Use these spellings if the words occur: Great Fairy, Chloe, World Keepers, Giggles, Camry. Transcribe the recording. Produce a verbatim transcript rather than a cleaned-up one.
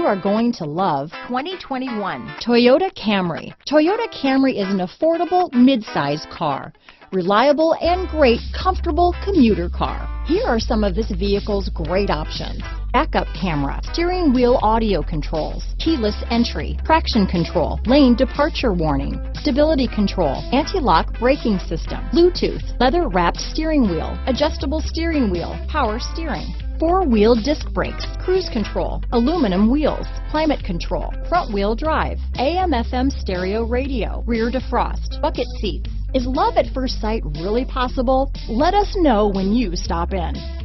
you are going to love twenty twenty-one Toyota Camry. Toyota Camry is an affordable mid-size car, reliable and great comfortable commuter car. Here are some of this vehicle's great options: backup camera, steering wheel audio controls, keyless entry, traction control, lane departure warning, stability control, anti-lock braking system, Bluetooth, leather-wrapped steering wheel, adjustable steering wheel, power steering, four-wheel disc brakes, cruise control, aluminum wheels, climate control, front-wheel drive, A M F M stereo radio, rear defrost, bucket seats. Is love at first sight really possible? Let us know when you stop in.